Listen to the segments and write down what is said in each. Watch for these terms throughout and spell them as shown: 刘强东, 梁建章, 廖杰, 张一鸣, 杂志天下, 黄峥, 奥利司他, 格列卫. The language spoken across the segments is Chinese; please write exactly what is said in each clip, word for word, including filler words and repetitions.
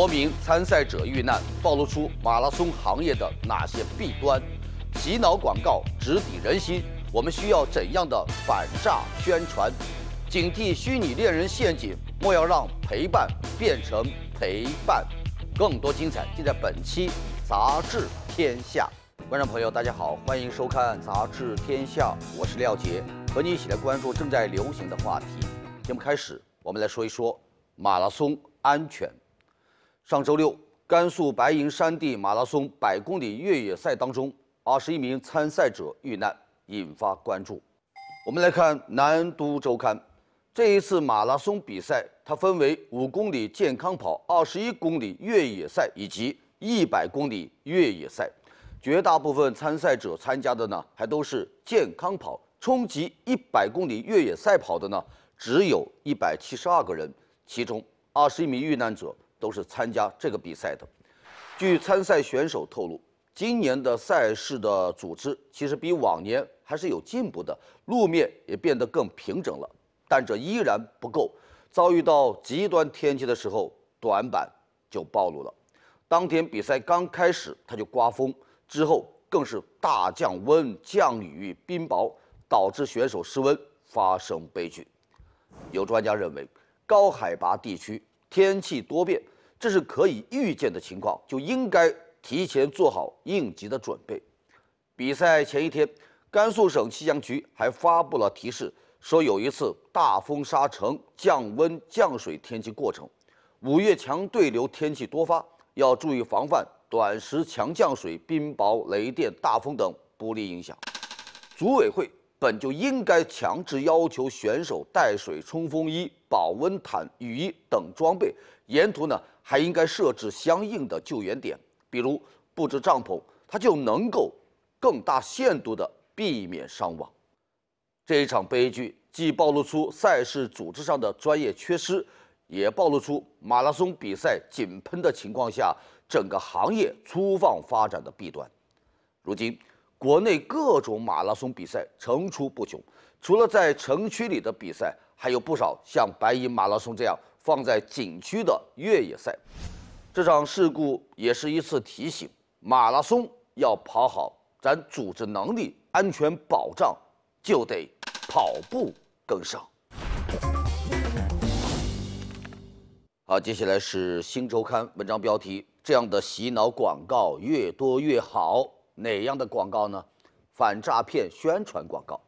多名参赛者遇难，暴露出马拉松行业的哪些弊端？洗脑广告直抵人心，我们需要怎样的反诈宣传？警惕虚拟恋人陷阱，莫要让陪伴变成陪伴。更多精彩尽在本期《杂志天下》。观众朋友，大家好，欢迎收看《杂志天下》，我是廖杰，和你一起来关注正在流行的话题。节目开始，我们来说一说马拉松安全。上周六，甘肃白银山地马拉松百公里越野赛当中，二十一名参赛者遇难，引发关注。我们来看《南都周刊》，这一次马拉松比赛，它分为五公里健康跑、二十一公里越野赛以及一百公里越野赛。绝大部分参赛者参加的呢，还都是健康跑，冲击一百公里越野赛跑的呢，只有一百七十二个人，其中二十一名遇难者都是参加这个比赛的。据参赛选手透露，今年的赛事的组织其实比往年还是有进步的，路面也变得更平整了，但这依然不够。遭遇到极端天气的时候，短板就暴露了。当天比赛刚开始，它就刮风。之后更是大降温、降雨、冰雹，导致选手失温，发生悲剧。有专家认为，高海拔地区天气多变，这是可以预见的情况，就应该提前做好应急的准备。比赛前一天，甘肃省气象局还发布了提示，说有一次大风沙城降温降水天气过程，五月强对流天气多发，要注意防范短时强降水、冰雹、雷电、大风等不利影响。组委会本就应该强制要求选手带水、冲锋衣、保温毯、雨衣等装备，沿途呢还应该设置相应的救援点，比如布置帐篷，它就能够更大限度地避免伤亡。这一场悲剧既暴露出赛事组织上的专业缺失，也暴露出马拉松比赛井喷的情况下，整个行业粗放发展的弊端。如今，国内各种马拉松比赛层出不穷，除了在城区里的比赛，还有不少像白银马拉松这样放在景区的越野赛。这场事故也是一次提醒：马拉松要跑好，咱组织能力、安全保障就得跑步跟上。好，接下来是《新周刊》文章标题。这样的洗脑广告越多越好，哪样的广告呢？反诈骗宣传广告。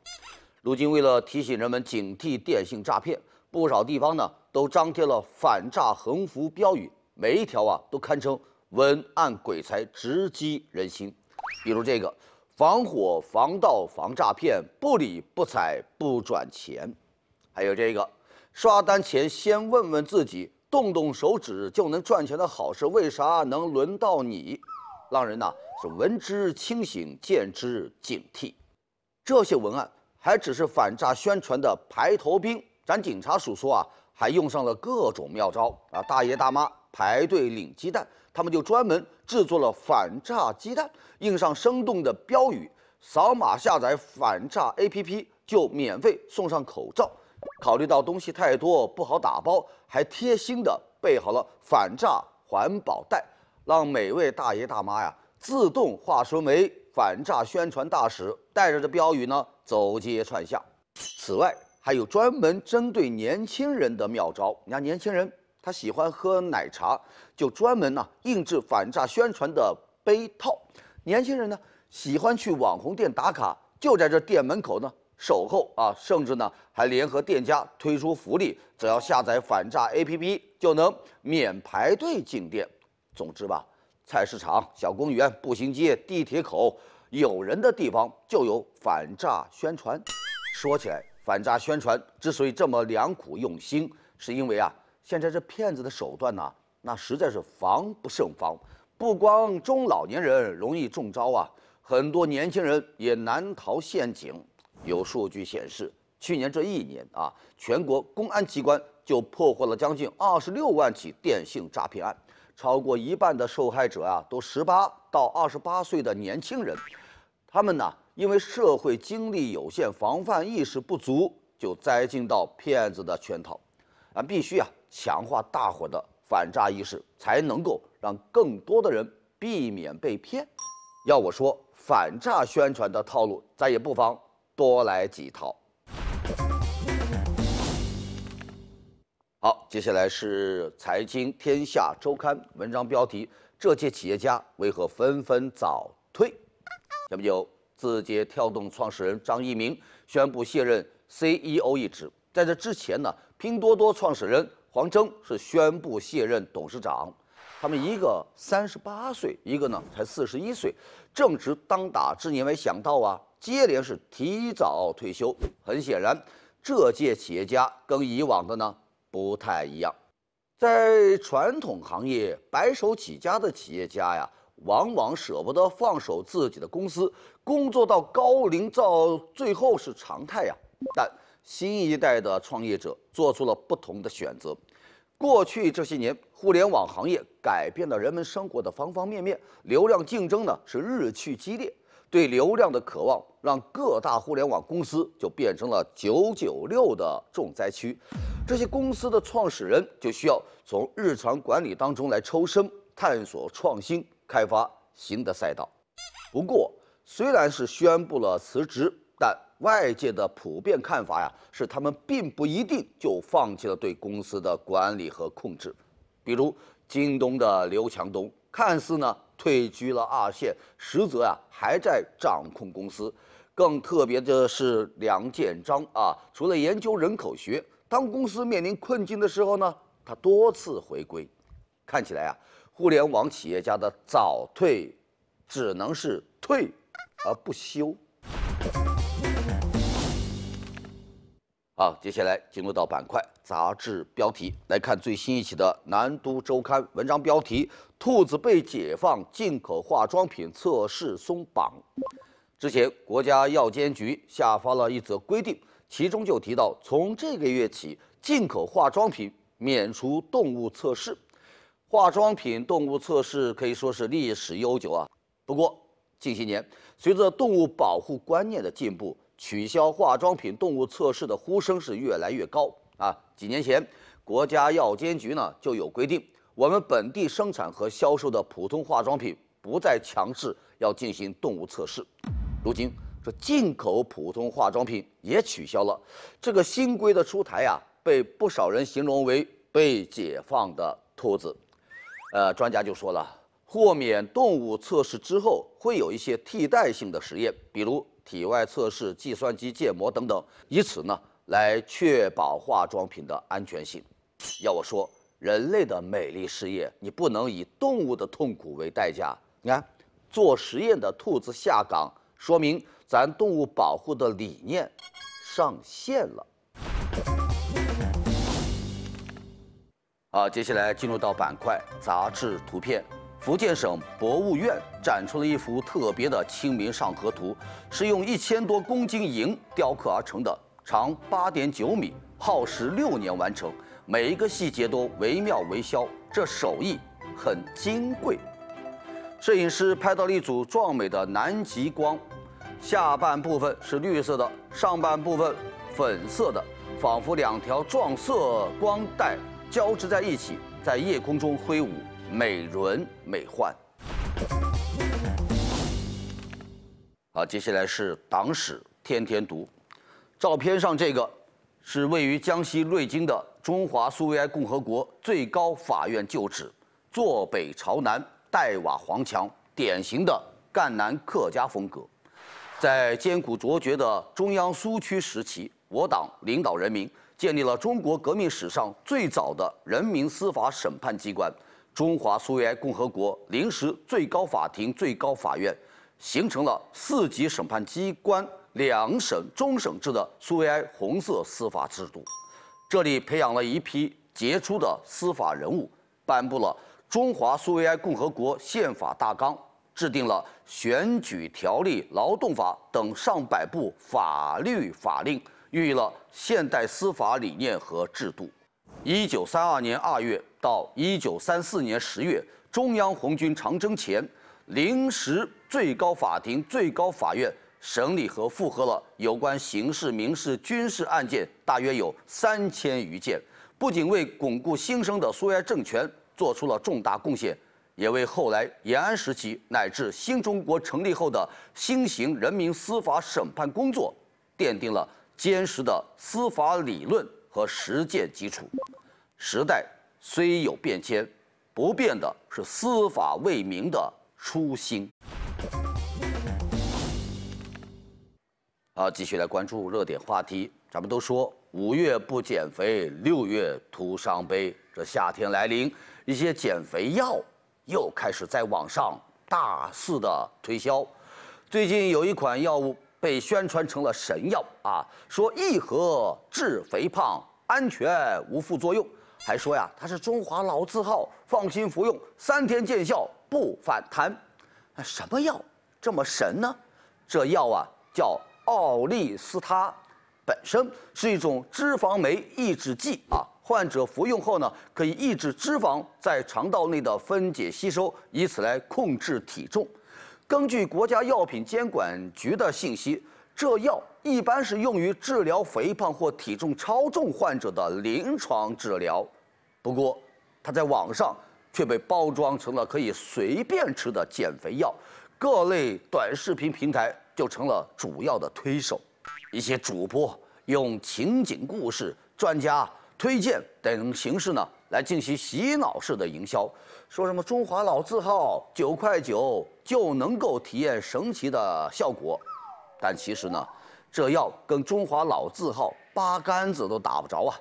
如今为了提醒人们警惕电信诈骗，不少地方呢都张贴了反诈横幅标语，每一条啊都堪称文案鬼才，直击人心。比如这个：防火、防盗、防诈骗，不理不睬不转钱。还有这个：刷单前先问问自己，动动手指就能赚钱的好事，为啥能轮到你？让人呐是闻之清醒，见之警惕。这些文案还只是反诈宣传的排头兵，咱警察叔叔啊还用上了各种妙招啊！大爷大妈排队领鸡蛋，他们就专门制作了反诈鸡蛋，印上生动的标语，扫码下载反诈 A P P 就免费送上口罩。考虑到东西太多不好打包，还贴心的备好了反诈环保袋，让每位大爷大妈呀自动化身为反诈宣传大使，带着这标语呢走街串巷。此外，还有专门针对年轻人的妙招。你看，年轻人他喜欢喝奶茶，就专门呢印制反诈宣传的杯套。年轻人呢喜欢去网红店打卡，就在这店门口呢守候啊，甚至呢还联合店家推出福利，只要下载反诈 A P P 就能免排队进店。总之吧，菜市场、小公园、步行街、地铁口，有人的地方就有反诈宣传。说起来，反诈宣传之所以这么良苦用心，是因为啊，现在这骗子的手段呢、啊，那实在是防不胜防。不光中老年人容易中招啊，很多年轻人也难逃陷阱。有数据显示，去年这一年啊，全国公安机关就破获了将近二十六万起电信诈骗案，超过一半的受害者啊，都十八到二十八岁的年轻人。他们呢，因为社会经历有限、防范意识不足，就栽进到骗子的圈套。啊，必须啊，强化大伙的反诈意识，才能够让更多的人避免被骗。要我说，反诈宣传的套路，咱也不妨多来几套。好，接下来是《财经天下周刊》文章标题：这届企业家为何纷纷早退？下面有字节跳动创始人张一鸣宣布卸任 C E O 一职。在这之前呢，拼多多创始人黄峥是宣布卸任董事长。他们一个三十八岁，一个呢才四十一岁，正值当打之年，没想到啊，接连是提早退休。很显然，这届企业家跟以往的呢不太一样。在传统行业，白手起家的企业家呀，往往舍不得放手自己的公司，工作到高龄，到最后是常态呀。但新一代的创业者做出了不同的选择。过去这些年，互联网行业改变了人们生活的方方面面，流量竞争呢是日趋激烈，对流量的渴望让各大互联网公司就变成了九九六的重灾区。这些公司的创始人就需要从日常管理当中来抽身，探索创新，开发新的赛道。不过，虽然是宣布了辞职，但外界的普遍看法呀，是他们并不一定就放弃了对公司的管理和控制。比如京东的刘强东，看似呢退居了二线，实则啊还在掌控公司。更特别的是梁建章啊，除了研究人口学，当公司面临困境的时候呢，他多次回归。看起来啊，互联网企业家的早退，只能是退而不休。好，接下来进入到板块杂志标题，来看最新一期的《南都周刊》文章标题：兔子被解放，进口化妆品测试松绑。之前，国家药监局下发了一则规定，其中就提到，从这个月起，进口化妆品免除动物测试。化妆品动物测试可以说是历史悠久啊，不过近些年，随着动物保护观念的进步，取消化妆品动物测试的呼声是越来越高啊！几年前，国家药监局呢就有规定，我们本地生产和销售的普通化妆品不再强制要进行动物测试。如今，这进口普通化妆品也取消了。这个新规的出台啊，被不少人形容为被解放的兔子。呃，专家就说了，豁免动物测试之后，会有一些替代性的实验，比如体外测试、计算机建模等等，以此呢来确保化妆品的安全性。要我说，人类的美丽事业，你不能以动物的痛苦为代价。你看，做实验的兔子下岗，说明咱动物保护的理念上线了。好，接下来进入到板块杂志图片。福建省博物院展出了一幅特别的《清明上河图》，是用一千多公斤银雕刻而成的，长八点九米，耗时六年完成，每一个细节都惟妙惟肖，这手艺很金贵。摄影师拍到了一组壮美的南极光，下半部分是绿色的，上半部分粉色的，仿佛两条撞色光带交织在一起，在夜空中挥舞。美轮美奂。好，接下来是党史天天读。照片上这个是位于江西瑞金的中华苏维埃共和国最高法院旧址，坐北朝南，黛瓦黄墙，典型的赣南客家风格。在艰苦卓绝的中央苏区时期，我党领导人民建立了中国革命史上最早的人民司法审判机关。中华苏维埃共和国临时最高法庭、最高法院，形成了四级审判机关、两审、终审制的苏维埃红色司法制度。这里培养了一批杰出的司法人物，颁布了《中华苏维埃共和国宪法大纲》，制定了选举条例、劳动法等上百部法律法令，孕育了现代司法理念和制度。一九三二年二月到一九三四年十月，中央红军长征前，临时最高法庭、最高法院审理和复核了有关刑事、民事、军事案件，大约有三千余件。不仅为巩固新生的苏维埃政权，做出了重大贡献，也为后来延安时期乃至新中国成立后的新型人民司法审判工作奠定了坚实的司法理论和实践基础。时代虽有变迁，不变的是司法为民的初心。 啊，继续来关注热点话题。咱们都说五月不减肥，六月徒伤悲。这夏天来临，一些减肥药又开始在网上大肆的推销。最近有一款药物被宣传成了神药啊，说一盒治肥胖，安全无副作用，还说呀它是中华老字号，放心服用，三天见效不反弹。那什么药这么神呢？这药啊叫 奥利司他本身是一种脂肪酶抑制剂啊，患者服用后呢，可以抑制脂肪在肠道内的分解吸收，以此来控制体重。根据国家药品监管局的信息，这药一般是用于治疗肥胖或体重超重患者的临床治疗。不过，它在网上却被包装成了可以随便吃的减肥药，各类短视频平台 就成了主要的推手，一些主播用情景故事、专家推荐等形式呢，来进行洗脑式的营销，说什么中华老字号九块九就能够体验神奇的效果，但其实呢，这药跟中华老字号八竿子都打不着啊。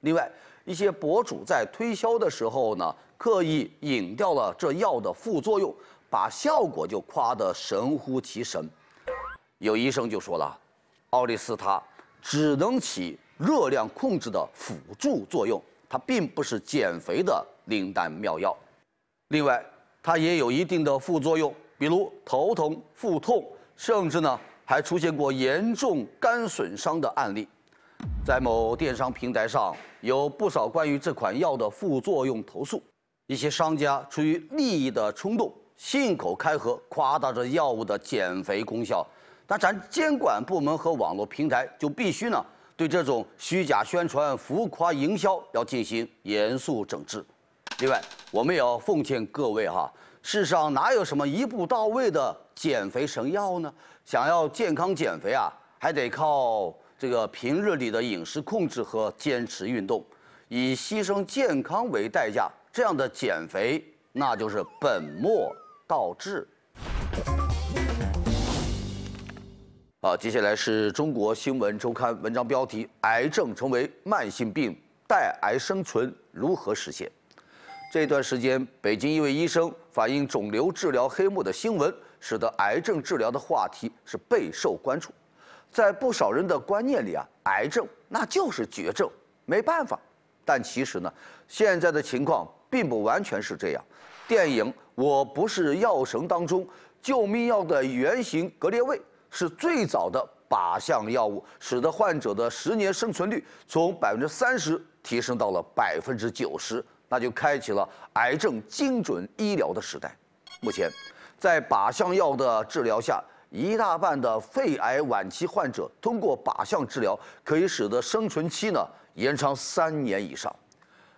另外，一些博主在推销的时候呢，刻意隐掉了这药的副作用，把效果就夸得神乎其神。 有医生就说了，奥利司他只能起热量控制的辅助作用，它并不是减肥的灵丹妙药。另外，它也有一定的副作用，比如头疼、腹痛，甚至呢还出现过严重肝损伤的案例。在某电商平台上，有不少关于这款药的副作用投诉，一些商家出于利益的冲动，信口开河，夸大着药物的减肥功效。 那咱监管部门和网络平台就必须呢，对这种虚假宣传、浮夸营销要进行严肃整治。另外，我们也要奉劝各位哈，世上哪有什么一步到位的减肥神药呢？想要健康减肥啊，还得靠这个平日里的饮食控制和坚持运动，以牺牲健康为代价，这样的减肥那就是本末倒置。 啊，接下来是中国新闻周刊文章标题：癌症成为慢性病，带癌生存如何实现？这段时间，北京一位医生反映肿瘤治疗黑幕的新闻，使得癌症治疗的话题是备受关注。在不少人的观念里啊，癌症那就是绝症，没办法。但其实呢，现在的情况并不完全是这样。电影《我不是药神》当中，救命药的原型格列卫 是最早的靶向药物，使得患者的十年生存率从百分之三十提升到了百分之九十，那就开启了癌症精准医疗的时代。目前，在靶向药的治疗下，一大半的肺癌晚期患者通过靶向治疗，可以使得生存期呢延长三年以上。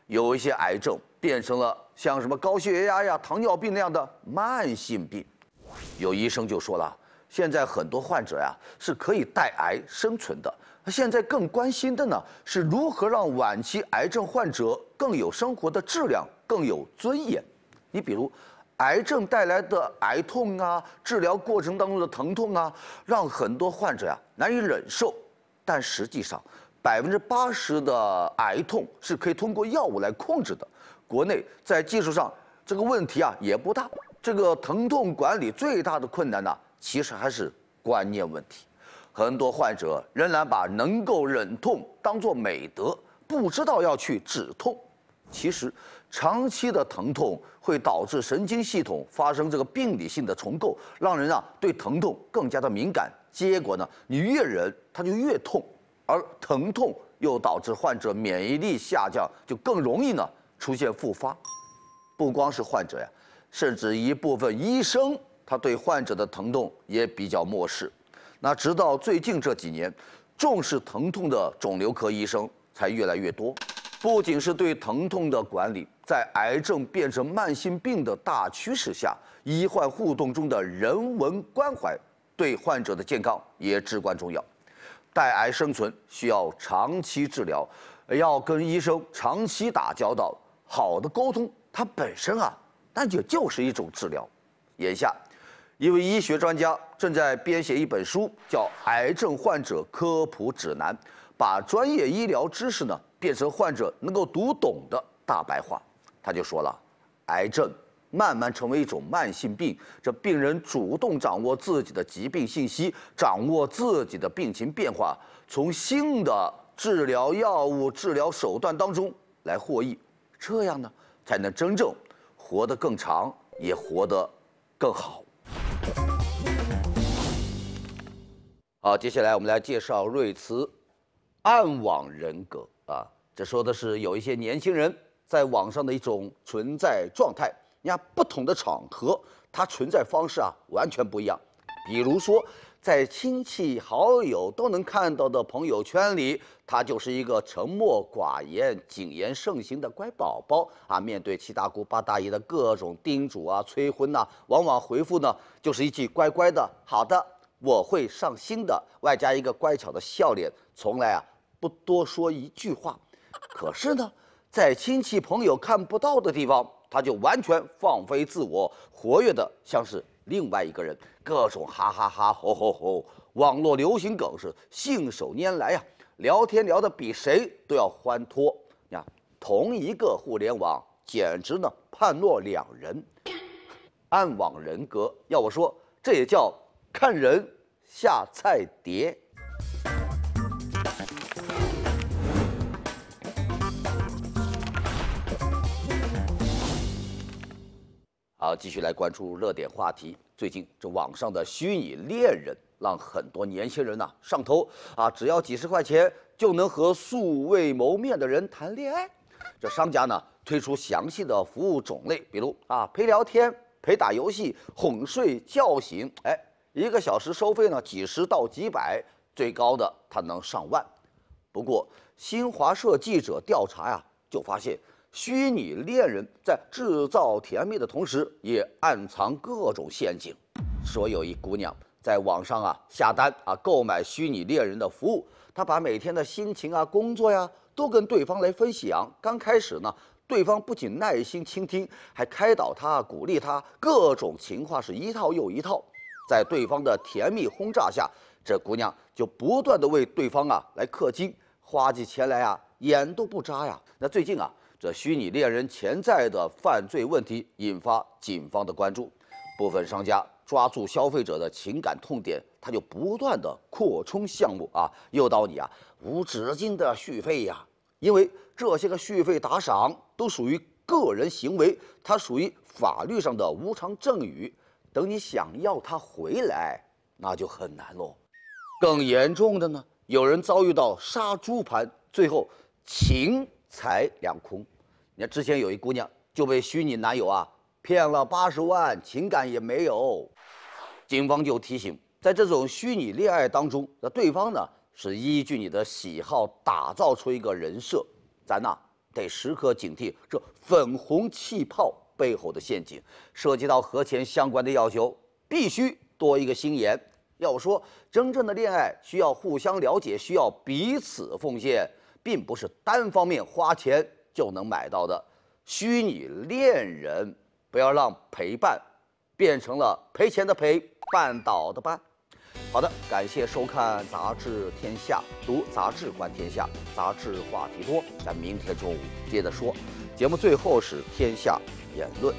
有一些癌症变成了像什么高血压呀、糖尿病那样的慢性病。有医生就说了， 现在很多患者呀是可以带癌生存的。现在更关心的呢是如何让晚期癌症患者更有生活的质量、更有尊严。你比如，癌症带来的癌痛啊，治疗过程当中的疼痛啊，让很多患者呀难以忍受。但实际上，百分之八十的癌痛是可以通过药物来控制的。国内在技术上这个问题啊也不大。这个疼痛管理最大的困难呢， 其实还是观念问题，很多患者仍然把能够忍痛当作美德，不知道要去止痛。其实，长期的疼痛会导致神经系统发生这个病理性的重构，让人啊对疼痛更加的敏感。结果呢，你越忍它就越痛，而疼痛又导致患者免疫力下降，就更容易呢出现复发。不光是患者呀，甚至一部分医生 他对患者的疼痛也比较漠视，那直到最近这几年，重视疼痛的肿瘤科医生才越来越多。不仅是对疼痛的管理，在癌症变成慢性病的大趋势下，医患互动中的人文关怀对患者的健康也至关重要。带癌生存需要长期治疗，要跟医生长期打交道，好的沟通它本身啊，那也就是一种治疗。眼下，一位医学专家正在编写一本书，叫《癌症患者科普指南》，把专业医疗知识呢变成患者能够读懂的大白话。他就说了，癌症慢慢成为一种慢性病，这病人主动掌握自己的疾病信息，掌握自己的病情变化，从新的治疗药物、治疗手段当中来获益，这样呢才能真正活得更长，也活得更好。 好，接下来我们来介绍瑞慈暗网人格啊，这说的是有一些年轻人在网上的一种存在状态。你看，不同的场合，它存在方式啊完全不一样。比如说，在亲戚好友都能看到的朋友圈里，他就是一个沉默寡言、谨言慎行的乖宝宝啊。面对七大姑八大姨的各种叮嘱啊、催婚呐、啊，往往回复呢就是一句乖乖的、好的。 我会上心的，外加一个乖巧的笑脸，从来啊不多说一句话。可是呢，在亲戚朋友看不到的地方，他就完全放飞自我，活跃的像是另外一个人，各种哈哈哈、吼吼吼。网络流行梗是信手拈来呀、啊，聊天聊得比谁都要欢脱呀。同一个互联网，简直呢判若两人。暗网人格，要我说，这也叫。 看人下菜碟。好，继续来关注热点话题。最近，这网上的虚拟恋人让很多年轻人呐、啊、上头啊，只要几十块钱就能和素未谋面的人谈恋爱。这商家呢推出详细的服务种类，比如啊陪聊天、陪打游戏、哄睡、叫醒，哎。 一个小时收费呢，几十到几百，最高的它能上万。不过，新华社记者调查呀、啊，就发现虚拟恋人在制造甜蜜的同时，也暗藏各种陷阱。说有一姑娘在网上啊下单啊购买虚拟恋人的服务，她把每天的心情啊、工作呀、啊、都跟对方来分享。刚开始呢，对方不仅耐心倾听，还开导她、鼓励她，各种情话是一套又一套。 在对方的甜蜜轰炸下，这姑娘就不断的为对方啊来氪金，花起钱来啊眼都不眨呀。那最近啊，这虚拟恋人潜在的犯罪问题引发警方的关注，部分商家抓住消费者的情感痛点，他就不断的扩充项目啊，诱导你啊无止境的续费呀。因为这些个续费打赏都属于个人行为，它属于法律上的无偿赠与。 等你想要他回来，那就很难喽。更严重的呢，有人遭遇到杀猪盘，最后情财两空。你看，之前有一姑娘就被虚拟男友啊骗了八十万，情感也没有。警方就提醒，在这种虚拟恋爱当中，那对方呢是依据你的喜好打造出一个人设，咱呐、啊、得时刻警惕这粉红气泡。 背后的陷阱，涉及到和钱相关的要求，必须多一个心眼。要说真正的恋爱需要互相了解，需要彼此奉献，并不是单方面花钱就能买到的。虚拟恋人，不要让陪伴变成了赔钱的赔，绊倒的绊。好的，感谢收看《杂志天下》，读杂志，观天下，杂志话题多。咱明天中午接着说。节目最后是天下 言论。